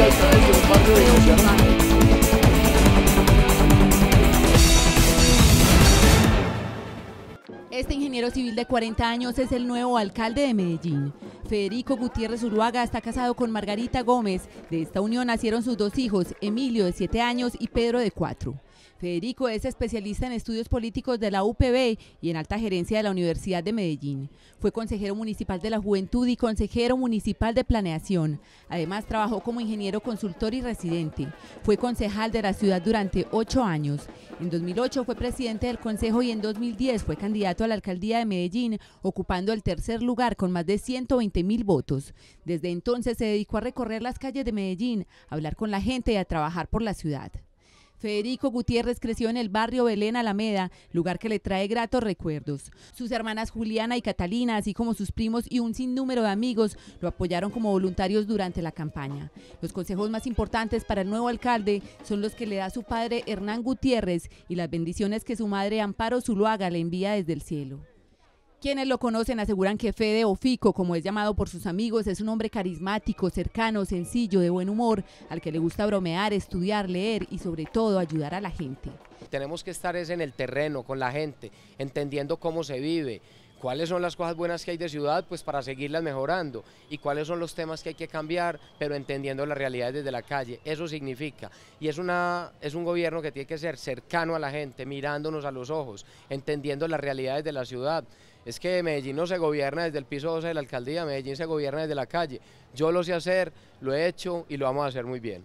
ya está desde un barrio de Oceanía. Este ingeniero civil de 40 años es el nuevo alcalde de Medellín. Federico Gutiérrez Uruaga está casado con Margarita Gómez. De esta unión nacieron sus dos hijos, Emilio de 7 años y Pedro de 4. Federico es especialista en estudios políticos de la UPB y en alta gerencia de la Universidad de Medellín. Fue consejero municipal de la Juventud y consejero municipal de Planeación. Además, trabajó como ingeniero consultor y residente. Fue concejal de la ciudad durante 8 años. En 2008 fue presidente del Consejo y en 2010 fue candidato a la alcaldía de Medellín, ocupando el tercer lugar con más de 120.000 votos. Desde entonces se dedicó a recorrer las calles de Medellín, a hablar con la gente y a trabajar por la ciudad. Federico Gutiérrez creció en el barrio Belén Alameda, lugar que le trae gratos recuerdos. Sus hermanas Juliana y Catalina, así como sus primos y un sinnúmero de amigos, lo apoyaron como voluntarios durante la campaña. Los consejos más importantes para el nuevo alcalde son los que le da su padre Hernán Gutiérrez y las bendiciones que su madre Amparo Zuluaga le envía desde el cielo. Quienes lo conocen aseguran que Fede o Fico, como es llamado por sus amigos, es un hombre carismático, cercano, sencillo, de buen humor, al que le gusta bromear, estudiar, leer y sobre todo ayudar a la gente. Tenemos que estar en el terreno, con la gente, entendiendo cómo se vive, cuáles son las cosas buenas que hay de ciudad, pues para seguirlas mejorando, y cuáles son los temas que hay que cambiar, pero entendiendo las realidades desde la calle. Eso significa, y es un gobierno que tiene que ser cercano a la gente, mirándonos a los ojos, entendiendo las realidades de la ciudad. Es que Medellín no se gobierna desde el piso 12 de la alcaldía, Medellín se gobierna desde la calle. Yo lo sé hacer, lo he hecho y lo vamos a hacer muy bien.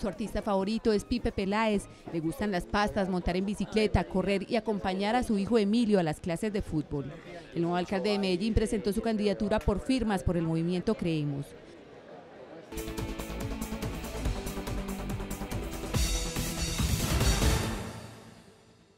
Su artista favorito es Pipe Peláez, le gustan las pastas, montar en bicicleta, correr y acompañar a su hijo Emilio a las clases de fútbol. El nuevo alcalde de Medellín presentó su candidatura por firmas por el movimiento Creemos.